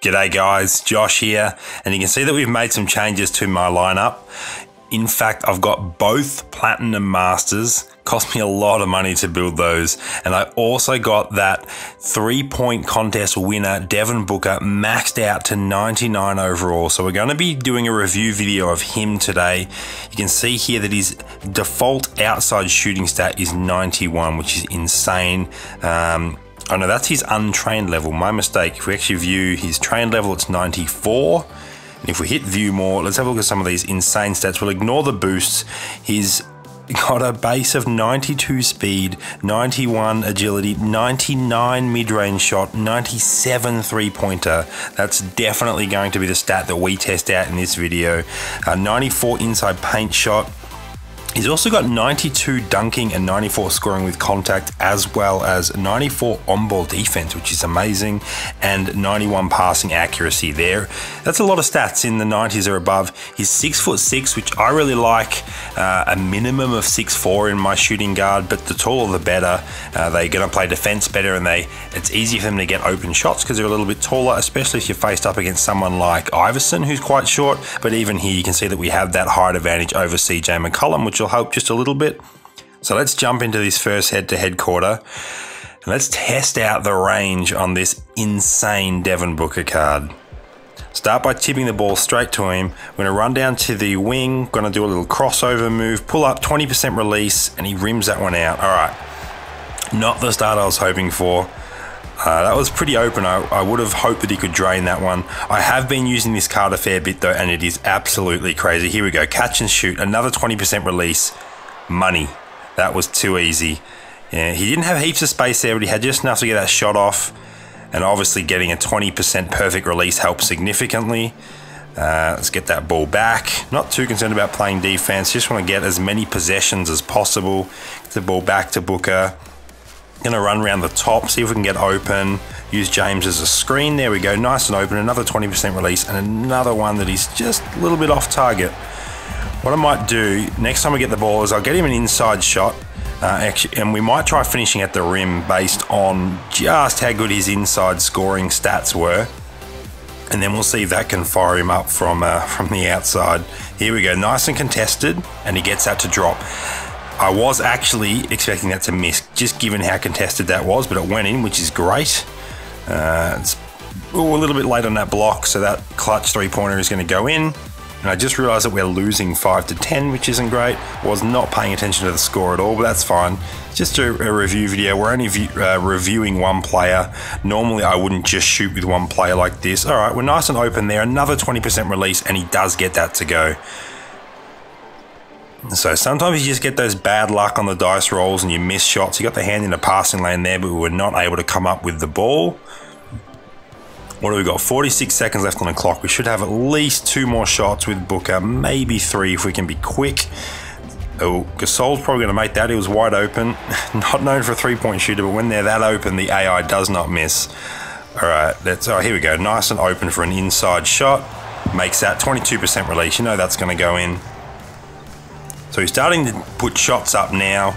G'day guys, Josh here, and you can see that we've made some changes to my lineup. In fact, I've got both Platinum Masters. Cost me a lot of money to build those. And I also got that 3-point contest winner, Devin Booker, maxed out to 99 overall. So we're going to be doing a review video of him today. You can see here that his default outside shooting stat is 91, which is insane. Oh no, that's his untrained level, my mistake. If we actually view his trained level, it's 94. And if we hit view more, let's have a look at some of these insane stats. We'll ignore the boosts. He's got a base of 92 speed, 91 agility, 99 mid-range shot, 97 three-pointer. That's definitely going to be the stat that we test out in this video. 94 inside paint shot. He's also got 92 dunking and 94 scoring with contact, as well as 94 on-ball defense, which is amazing, and 91 passing accuracy there. That's a lot of stats in the 90s or above. He's 6'6", which I really like. A minimum of 6'4" in my shooting guard, but the taller the better. They're going to play defense better, and it's easy for them to get open shots because they're a little bit taller, especially if you're faced up against someone like Iverson, who's quite short. But even here, you can see that we have that height advantage over CJ McCollum, which will help just a little bit. So let's jump into this first head-to-head quarter and let's test out the range on this insane Devin Booker card. Start by tipping the ball straight to him. We're going to run down to the wing, going to do a little crossover move, pull up, 20% release, and he rims that one out. All right, not the start I was hoping for. That was pretty open. I would have hoped that he could drain that one. I have been using this card a fair bit though, and it is absolutely crazy. Here we go, catch and shoot, another 20% release. Money. That was too easy. Yeah, he didn't have heaps of space there, but he had just enough to get that shot off. And obviously getting a 20% perfect release helps significantly. Let's get that ball back. Not too concerned about playing defense. Just want to get as many possessions as possible. Get the ball back to Booker. Gonna run around the top, see if we can get open, use James as a screen. There we go, nice and open, another 20% release, and another one that is just a little bit off target. What I might do next time we get the ball is I'll get him an inside shot, and we might try finishing at the rim based on just how good his inside scoring stats were. And then we'll see if that can fire him up from the outside. Here we go, nice and contested, and he gets that to drop. I was actually expecting that to miss, just given how contested that was, but it went in, which is great. It's a little bit late on that block, so that clutch three-pointer is going to go in. And I just realized that we're losing 5-10, which isn't great. Was not paying attention to the score at all, but that's fine. Just a review video. We're only reviewing one player. Normally, I wouldn't just shoot with one player like this. All right, we're nice and open there. Another 20% release, and he does get that to go. So sometimes you just get those bad luck on the dice rolls and you miss shots. You got the hand in the passing lane there, but we were not able to come up with the ball. What do we got? 46 seconds left on the clock. We should have at least two more shots with Booker, maybe three if we can be quick. Oh, Gasol's probably going to make that. He was wide open. Not known for a three-point shooter, but when they're that open, the AI does not miss. All right, oh, here we go. Nice and open for an inside shot. Makes that 22% release. You know that's going to go in. So he's starting to put shots up now.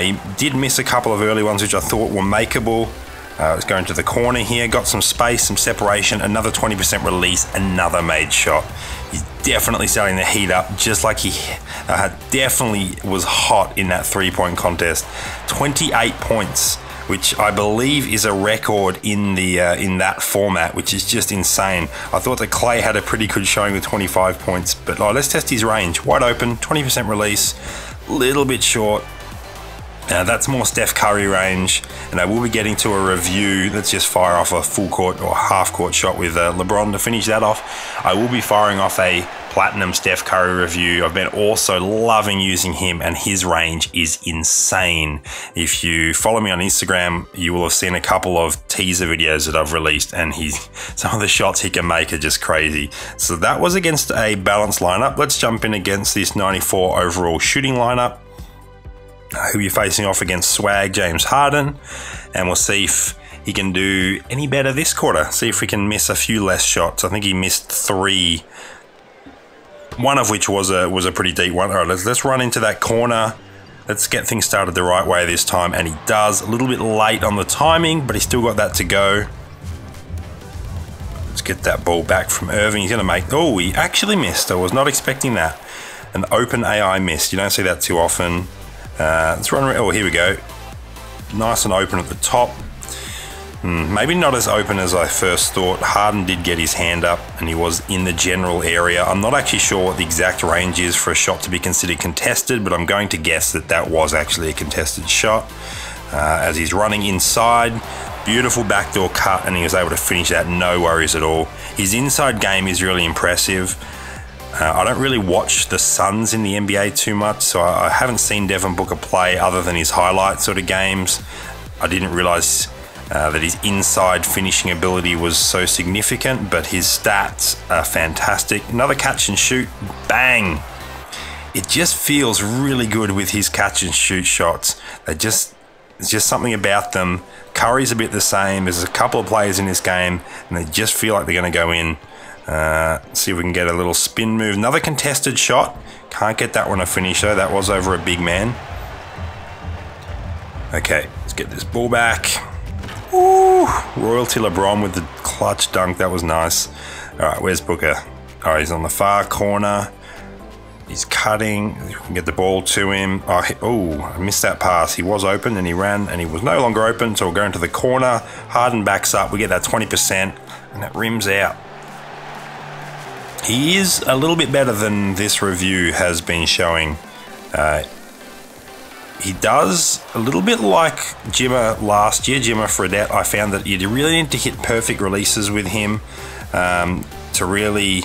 He did miss a couple of early ones which I thought were makeable. It's going to the corner here, got some space, some separation, another 20% release, another made shot. He's definitely starting to heat up, just like he definitely was hot in that three-point contest. 28 points, which I believe is a record in the in that format, which is just insane. I thought that Klay had a pretty good showing with 25 points, but let's test his range. Wide open, 20% release, little bit short. That's more Steph Curry range, and I will be getting to a review. Let's just fire off a full court or half court shot with LeBron to finish that off. I will be firing off a Platinum Steph Curry review. I've been also loving using him, and his range is insane. If you follow me on Instagram, you will have seen a couple of teaser videos that I've released, and some of the shots he can make are just crazy. So that was against a balanced lineup. Let's jump in against this 94 overall shooting lineup. Who you're facing off against, Swag James Harden, and we'll see if he can do any better this quarter. See if we can miss a few less shots. I think he missed three, one of which was a pretty deep one. All right, let's run into that corner. Let's get things started the right way this time, and he does. A little bit late on the timing, but he's still got that to go. Let's get that ball back from Irving. He's going to make... Oh, he actually missed. I was not expecting that. An open AI miss. You don't see that too often. Let's run... Oh, here we go. Nice and open at the top. Maybe not as open as I first thought. Harden did get his hand up and he was in the general area. I'm not actually sure what the exact range is for a shot to be considered contested, but I'm going to guess that that was actually a contested shot. As he's running inside, beautiful backdoor cut, and he was able to finish that, no worries at all. His inside game is really impressive. I don't really watch the Suns in the NBA too much, so I haven't seen Devin Booker play other than his highlight sort of games. I didn't realize that his inside finishing ability was so significant, but his stats are fantastic. Another catch and shoot, bang! It just feels really good with his catch and shoot shots. It's just something about them. Curry's a bit the same. There's a couple of players in this game, and they just feel like they're going to go in. See if we can get a little spin move. Another contested shot. Can't get that one to finish, though. That was over a big man. Okay, let's get this ball back. Ooh, royalty LeBron with the clutch dunk. That was nice. All right, where's Booker? All right, he's on the far corner. He's cutting. We can get the ball to him. Oh, I missed that pass. He was open and he ran and he was no longer open. So we'll go into the corner. Harden backs up. We get that 20% and that rims out. He is a little bit better than this review has been showing. He does a little bit like Jimmer last year, Jimmer Fredette. I found that you really need to hit perfect releases with him to really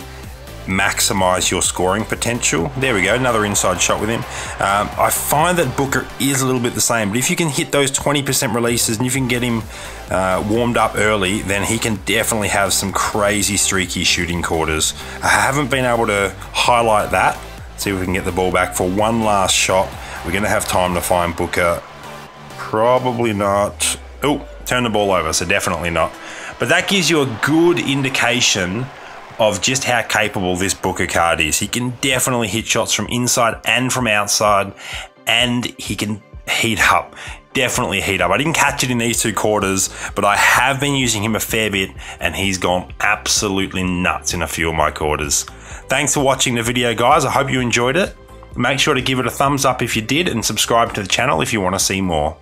maximize your scoring potential. There we go, another inside shot with him. I find that Booker is a little bit the same, but if you can hit those 20% releases and you can get him warmed up early, then he can definitely have some crazy streaky shooting quarters. I haven't been able to highlight that. See if we can get the ball back for one last shot. We're going to have time to find Booker. Probably not. Oh, turn the ball over, so definitely not. But that gives you a good indication of just how capable this Booker card is. He can definitely hit shots from inside and from outside, and he can heat up, definitely heat up. I didn't catch it in these two quarters, but I have been using him a fair bit, and he's gone absolutely nuts in a few of my quarters. Thanks for watching the video, guys. I hope you enjoyed it. Make sure to give it a thumbs up if you did, and subscribe to the channel if you want to see more.